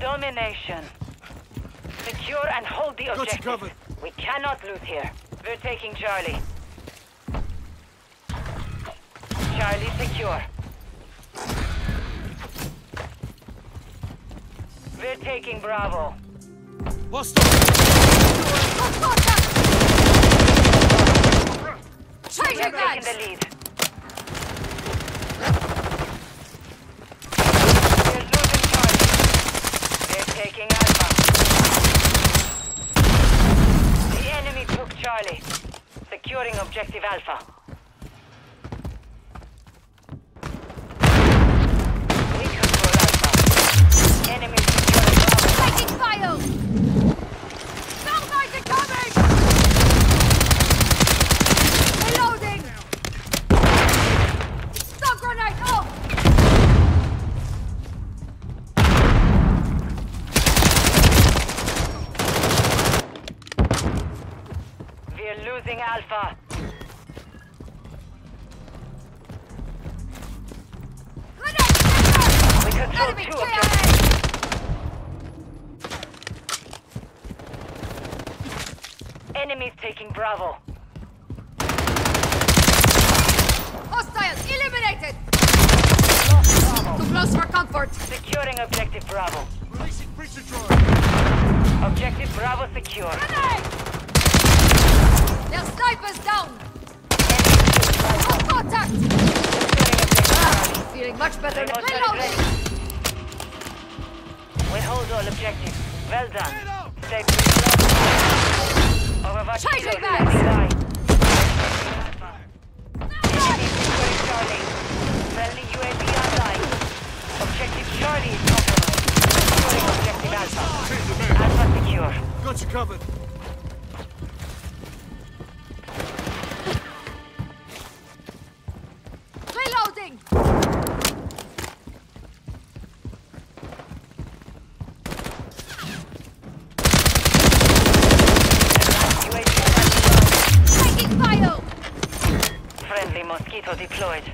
Domination. Secure and hold the objective. Got you covered. We cannot lose here. We're taking Charlie. Charlie secure. We're taking Bravo. Changing back! We're taking the lead. Taking Alpha. The enemy took Charlie. Securing objective Alpha. We control Alpha. Enemy securing Bravo. Taking fire! Some guys are coming! Reloading! Stop grenade off! Losing Alpha. We control enemy two objectives. Enemies taking Bravo. Hostiles eliminated. Lost Bravo. Too close for comfort. Securing objective Bravo. Releasing pressure drone. Objective Bravo secure. Grenade! Their snipers down! Oh, contact! Feeling much better now. We hold all objectives. Well done. Stay close. Changing back! Charlie. Friendly UAV online. Objective Charlie is compromised. Objective Alpha. Alpha secure. Got you covered. Reloading! Taking fire! Friendly Mosquito deployed.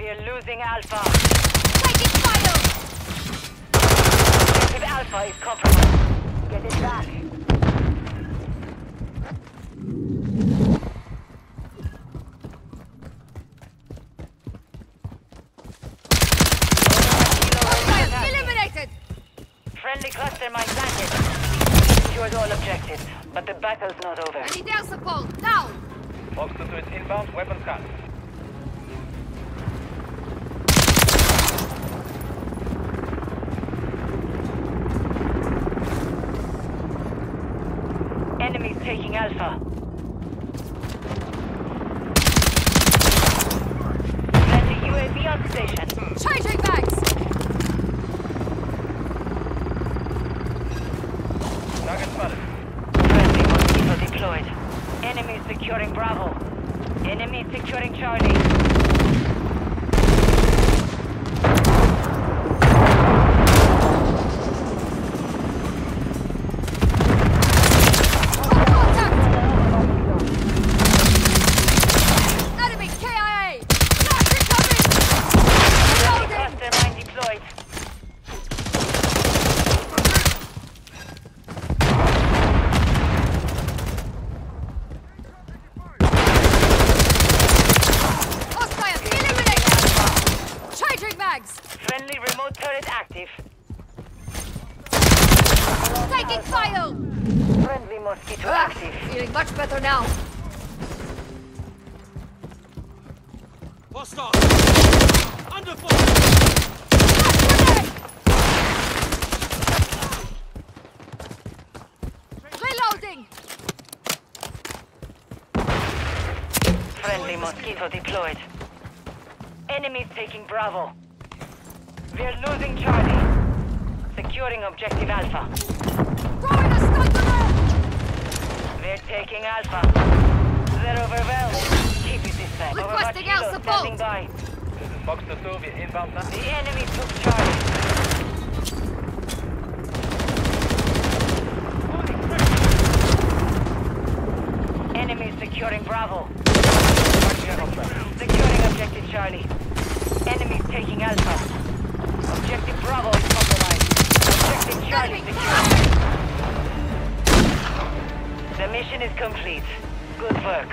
We are losing Alpha. Taking fire! Objective Alpha is compromised. Get it back. Eliminated! Friendly cluster mine landed. Secured all objectives, but the battle's not over. I need air support, now! Mosquito is inbound, weapons cut. Enemies taking Alpha. Friendly UAV on station. Changing bags! Target spotted. Friendly Mosquito deployed. Enemy securing Bravo. Enemy securing Charlie. Contact! Enemy KIA! Flash incoming! Cluster mine deployed. Friendly remote turret active. Taking fire! Friendly Mosquito active. Feeling much better now. Hostile! Under fire! Reloading! Friendly Mosquito deployed. Enemies taking Bravo. We're losing Charlie. Securing objective Alpha. Throwing a stun grenade! We're taking Alpha. They're overwhelmed. Keep it this time. Requesting air support! By. This is Fox to Soviet inbound. The enemy took Charlie. Enemy securing Bravo. Securing objective Charlie. Enemies taking Alpha. Objective Bravo is compromised. Objective Charlie secured. The mission is complete. Good work.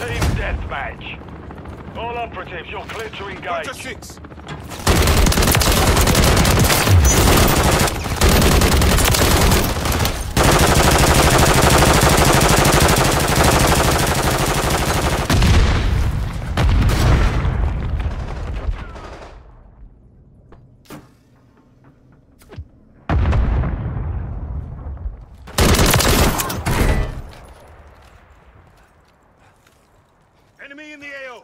Team Deathmatch. All operatives, you're clear to engage. Roger 6. Enemy in the AO!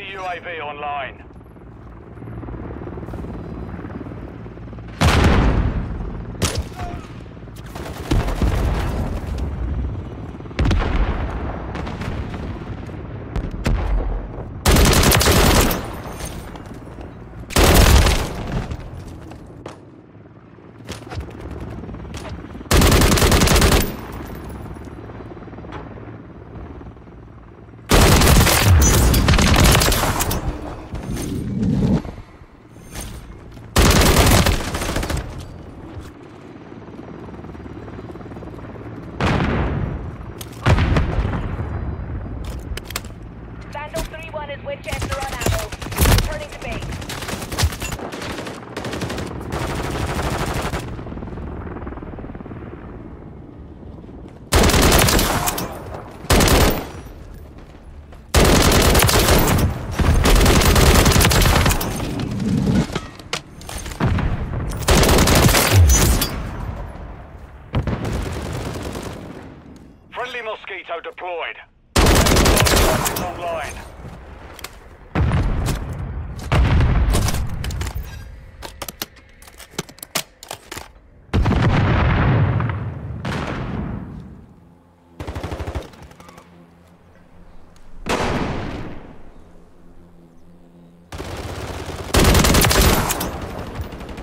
Friendly UAV online. Friendly Mosquito deployed. Online.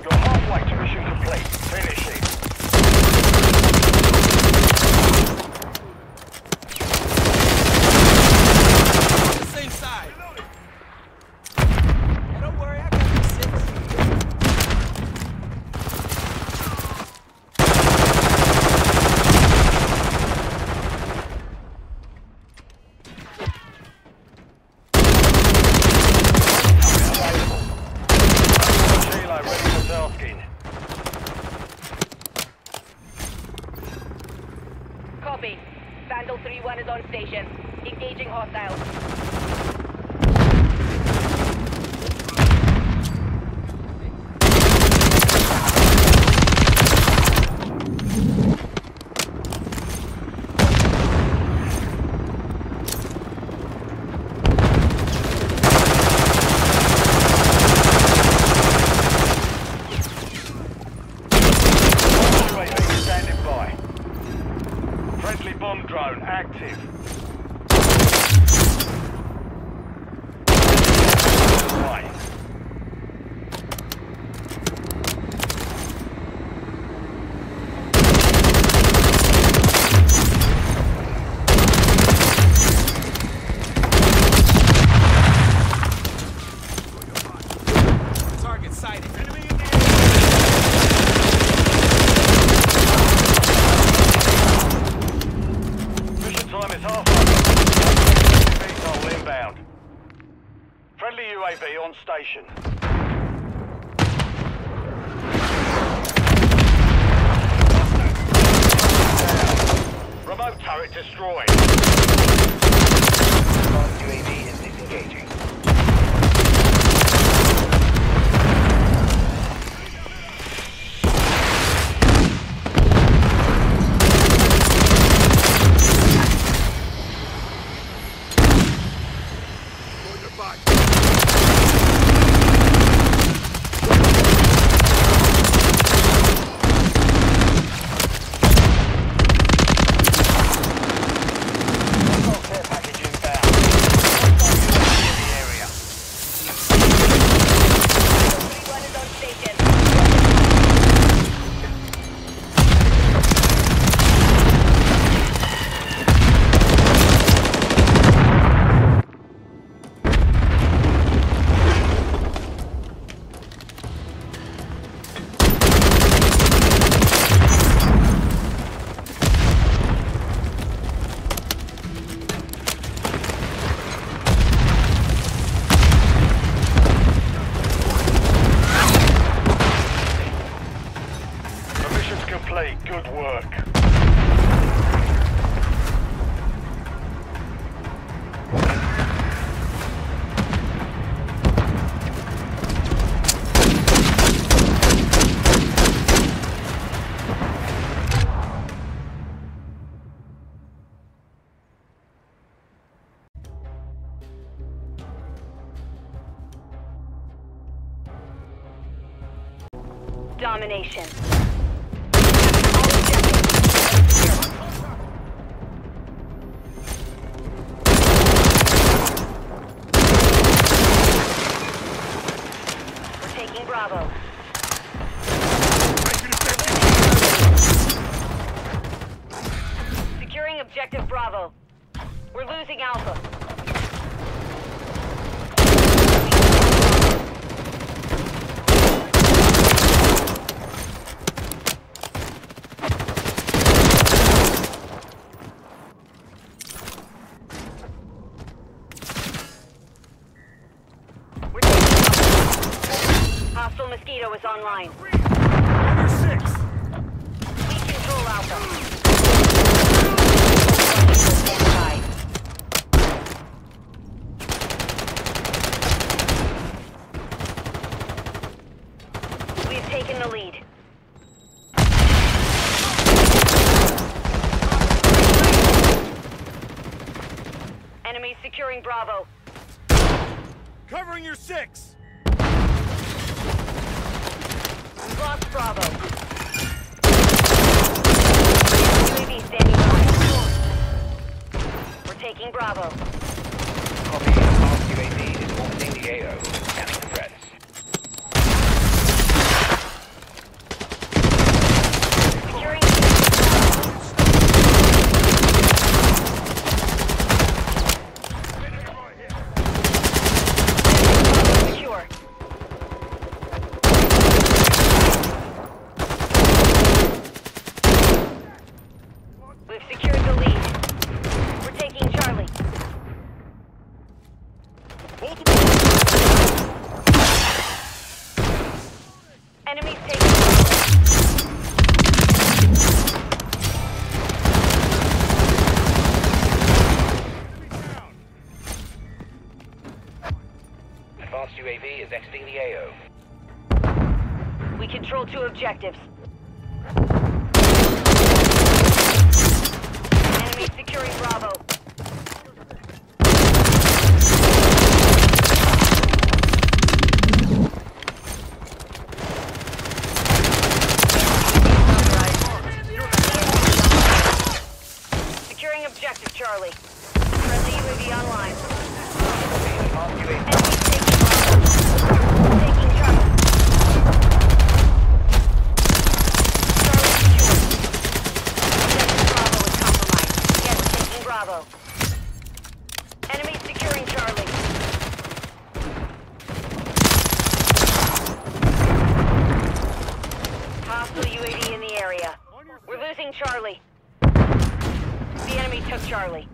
You're halfway to mission complete. Finish it. Copy. Vandal 3-1 is on station. Engaging hostiles. Bomb drone active. Right. Target sighted. Enemy in the air. Friendly UAV on station. Remote turret destroyed. UAV is disengaging. domination. We're taking Bravo. Securing objective Bravo. We're losing Alpha. Hostile Mosquito is online. Number 6. We control Alpha. We've taken the lead. Enemy securing Bravo. Covering your 6. We've lost Bravo. UAV standing by. We're taking Bravo. Copy. Our UAV is orbiting the AO. Counting threats. Securing. Enemies taking down. Advanced UAV is exiting the AO. We control 2 objectives. Enemy securing Bravo. Objective Charlie. Friendly UAV online. Taking Charlie. Taking Bravo. Objective Bravo is compromised. Yes, taking Bravo. Enemy securing Charlie. Hostile UAV in the area. We're losing Charlie. The enemy took Charlie.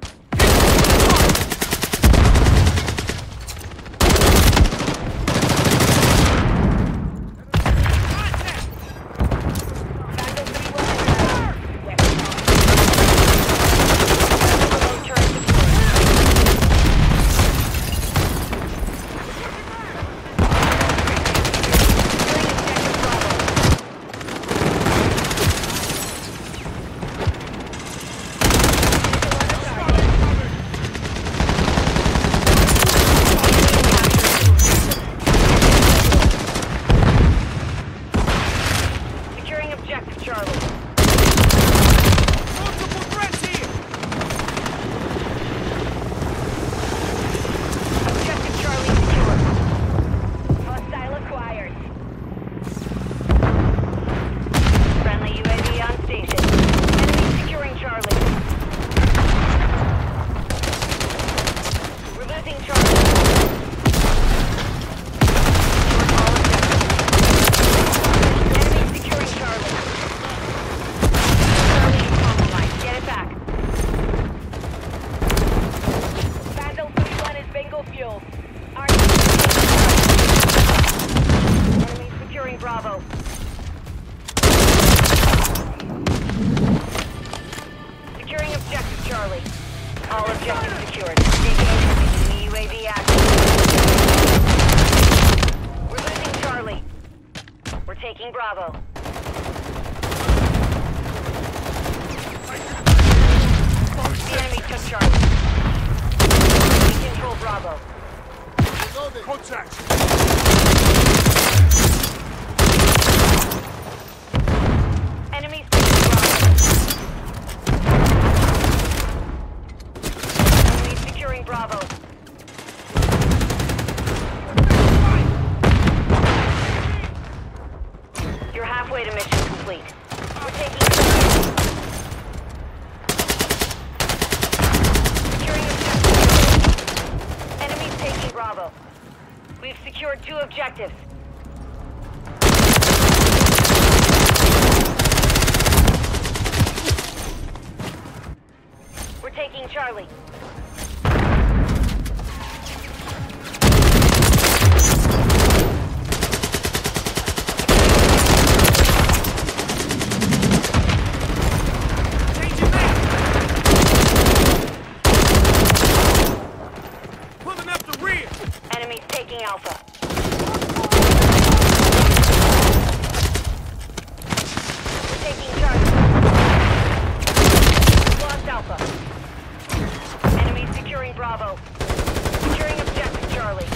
All objectives secured. Taking UAV active. We're losing Charlie. We're taking Bravo. The enemy took Charlie. We control Bravo. Contact! securing Bravo. You're halfway to mission complete. We're taking... Securing objective. Enemies taking Bravo. We've secured 2 objectives. We're taking Charlie. Alpha. We're taking Charlie. Lost Alpha. Enemy securing Bravo. Securing objective Charlie.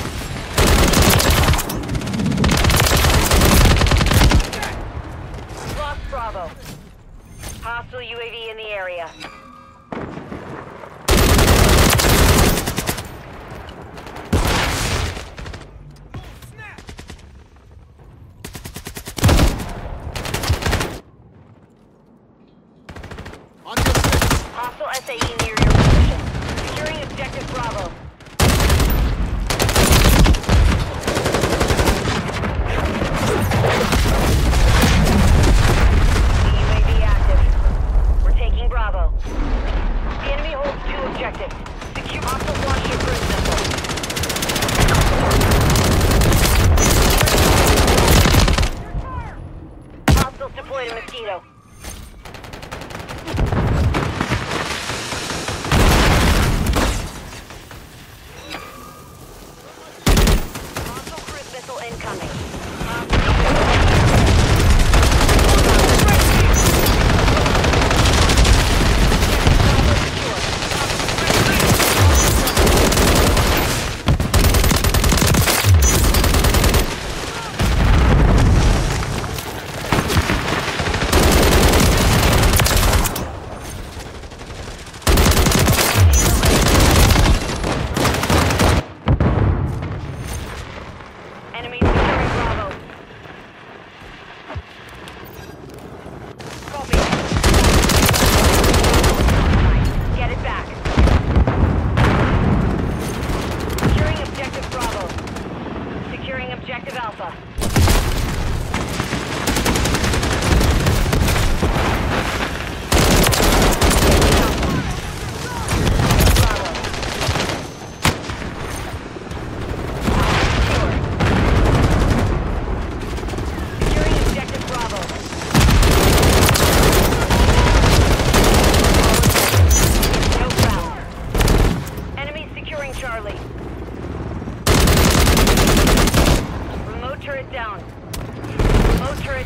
Lost Bravo. Hostile UAV in the area. Hostile SAE near your position. Securing objective Bravo. The UAV active. We're taking Bravo. The enemy holds 2 objectives. Secure hostile warship cruise missile. Hostiles deployed a Mosquito.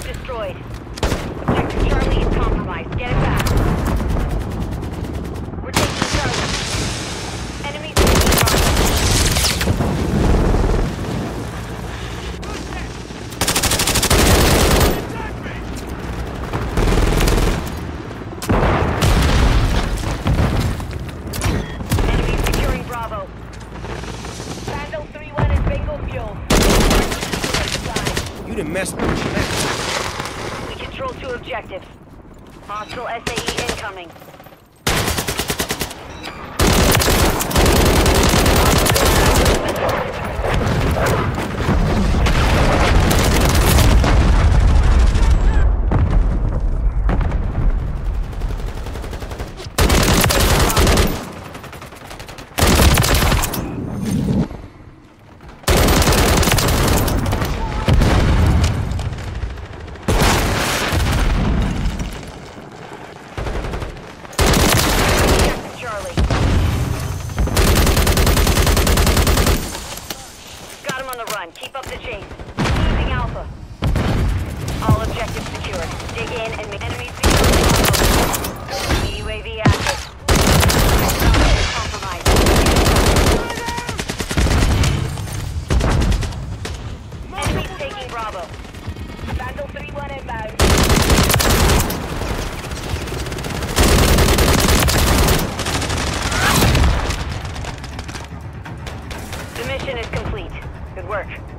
Destroyed. Objective Charlie is compromised. Get it back. We're taking Charlie. Enemies taking Bravo. Enemies securing Bravo. Vandal 3-1 is bingo fuel. You done messed with your neck. 2 objectives. Hostile SAE incoming. Keep up the chase. Losing Alpha. All objectives secured. Dig in and make enemies secure. UAV active. Compromised. Enemies taking Bravo. Vandal 3-1 inbound. Mission is complete. Good work.